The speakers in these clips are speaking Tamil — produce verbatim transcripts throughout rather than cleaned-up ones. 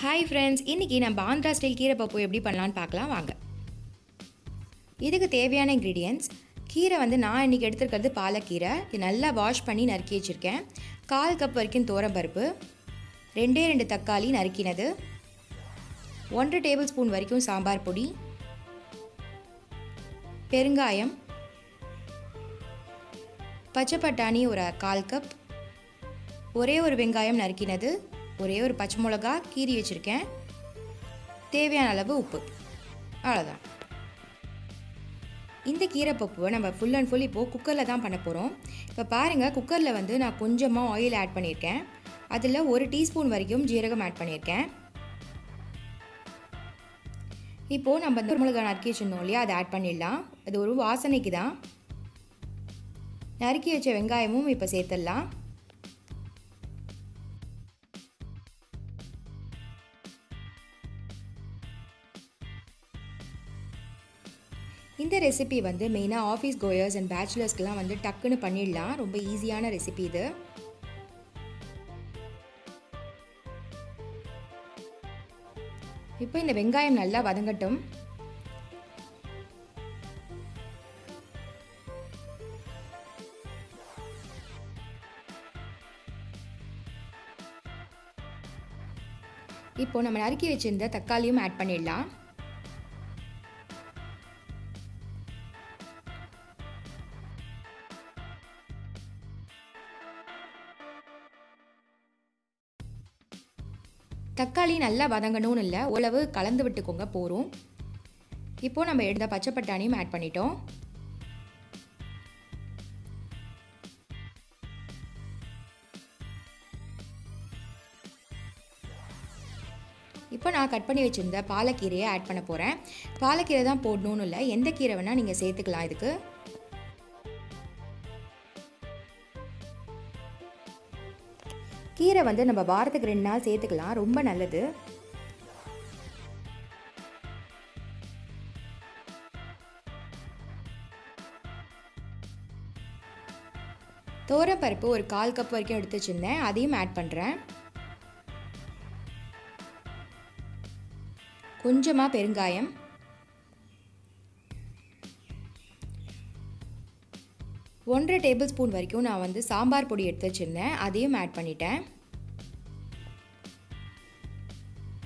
हाई फ्रेंड्स इनकी नम्बर आंध्रा स्टाइल कीरे पप्पू एप्पडी पन्नलाम पार्कलाम वांग इदुक्कु தேவையான इंग्रेडिएंट्स कीरे वंदु ना इनकी एडुत्तुक्किरदु पालकीरा इदु नल्ला वाश पन्नी नरुक्की वेच्चिरुक्केन கால் கப் வரைக்கும் தோரம்பருப்பு ரெண்டே ரெண்டு தக்காளி நறுக்கினது ஒன்றரை டேபிள் ஸ்பூன் வரைக்கும் சாம்பார் பொடி பெருங்காயம் பச்சை பட்டாணி ஒரு கால் கப் ஒரே ஒரு வெங்காயம் நறுக்கினது ஒரே ஒரு பச்சை மிளகாய் கீறி வச்சிருக்கேன் தேவையான அளவு உப்பு அவ்வளவுதான் இந்த கீரை பப்புவை நம்ம ஃபுல் அண்ட் ஃபுல் இப்போ குக்கரில் தான் பண்ண போகிறோம் இப்போ பாருங்கள் குக்கரில் வந்து நான் கொஞ்சமாக ஆயில் ஆட் பண்ணியிருக்கேன் அதில் ஒரு டீஸ்பூன் வரைக்கும் ஜீரகம் ஆட் பண்ணியிருக்கேன் இப்போது நம்ம அந்த மிளகாய் நறுக்கி வச்சுருந்தோம் இல்லையா அதை ஆட் பண்ணிடலாம் அது ஒரு வாசனைக்கு தான் நறுக்கி வச்ச வெங்காயமும் இப்போ சேர்த்துடலாம் இந்த ரெசிபி வந்து மெயினா ஆபீஸ் கோயர்ஸ் அண்ட் பேச்சுலர்ஸ்க்குலாம் வந்து டக்குன்னு பண்ணிடலாம் ரொம்ப ஈஸியான ரெசிபி இது இப்போ இந்த வெங்காயம் நல்லா வதங்கட்டும் இப்போ நம்ம நறுக்கி வச்சிருந்த தக்காளியும் ஆட் பண்ணிடலாம் தக்காளி நல்லா வதங்கணும்னு இல்லை ஓரளவு கலந்து விட்டுக்கோங்க போகிறோம் இப்போது நம்ம எடுத்த பச்சை பட்டாணியும் ஆட் பண்ணிட்டோம் இப்போ நான் கட் பண்ணி வச்சுருந்த பாலக்கீரையை ஆட் பண்ண போகிறேன் பாலக்கீரை தான் போடணும்னு இல்லை எந்த கீரை வேணால் நீங்கள் சேர்த்துக்கலாம் இதுக்கு கீரை வந்து நம்ம வாரத்துக்கு ரெண்டு நாள் சேர்த்துக்கலாம் ரொம்ப நல்லது தோரம்பருப்பு ஒரு கால் கப் வரைக்கும் எடுத்து வச்சிருந்தேன் அதையும் ஆட் பண்ணுறேன் கொஞ்சமாக பெருங்காயம் ஒன்றரை டேபிள் ஸ்பூன் வரைக்கும் நான் வந்து சாம்பார் பொடி எடுத்து வச்சுருந்தேன் அதையும் ஆட் பண்ணிட்டேன்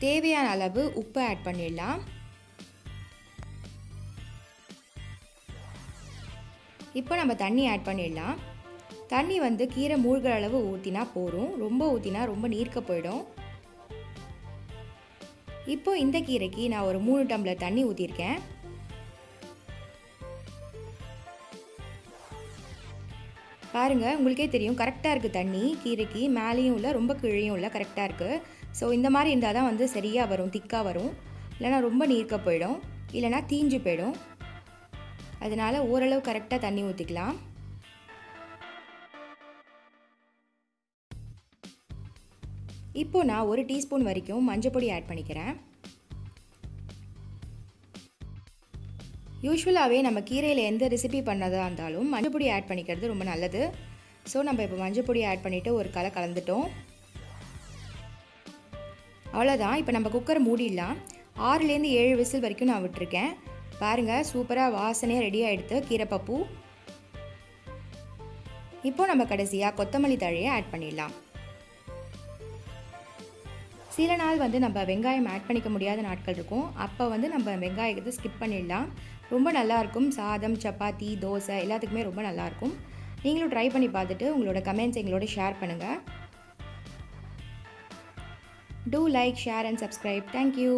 தேவையான அளவு உப்பு ஆட் பண்ணிடலாம் இப்போ நம்ம தண்ணி ஆட் பண்ணிடலாம் தண்ணி வந்து கீரை மூழ்கிற அளவு ஊற்றினா போதும் ரொம்ப ஊற்றினா ரொம்ப நீர்க்க போயிடும் இப்போ இந்த கீரைக்கு நான் ஒரு மூணு டம்ளர் தண்ணி ஊற்றிருக்கேன் பாருங்க உங்களுக்கே தெரியும் கரெக்டாக இருக்குது தண்ணி கீரைக்கு மேலேயும் இல்லை ரொம்ப கீழையும் இல்லை கரெக்டாக இருக்குது ஸோ இந்த மாதிரி இருந்தால் தான் வந்து சரியாக வரும் திக்காக வரும் இல்லைனா ரொம்ப நீர்க்க போயிடும் இல்லைனா தீஞ்சு போயிடும் அதனால் ஓரளவு கரெக்டாக தண்ணி ஊற்றிக்கலாம் இப்போது நான் ஒரு டீஸ்பூன் வரைக்கும் மஞ்சள் பொடி ஆட் பண்ணிக்கிறேன் யூஸ்வலாகவே நம்ம கீரையில் எந்த ரெசிபி பண்ணதாக இருந்தாலும் மஞ்சள் பொடி ஆட் பண்ணிக்கிறது ரொம்ப நல்லது ஸோ நம்ம இப்போ மஞ்சள் பொடி ஆட் பண்ணிவிட்டு ஒரு கலை கலந்துட்டோம் அவ்வளோதான் இப்போ நம்ம குக்கர் மூடிடலாம் ஆறுலேருந்து ஏழு விசில் வரைக்கும் நான் விட்டுருக்கேன் பாருங்கள் சூப்பராக வாசனையாக ரெடியாக எடுத்து கீரை பப்பு இப்போது நம்ம கடைசியாக கொத்தமல்லி தழையை ஆட் பண்ணிடலாம் சில நாள் வந்து நம்ம வெங்காயம் ஆட் பண்ணிக்க முடியாத நாட்கள் இருக்கும் அப்போ வந்து நம்ம வெங்காயத்தை ஸ்கிப் பண்ணிடலாம் ரொம்ப நல்லாயிருக்கும் சாதம் சப்பாத்தி தோசை எல்லாத்துக்குமே ரொம்ப நல்லாயிருக்கும் நீங்களும் ட்ரை பண்ணி பார்த்துட்டு உங்களோட கமெண்ட்ஸ் எங்களோட ஷேர் பண்ணுங்கள் do like share and subscribe thank you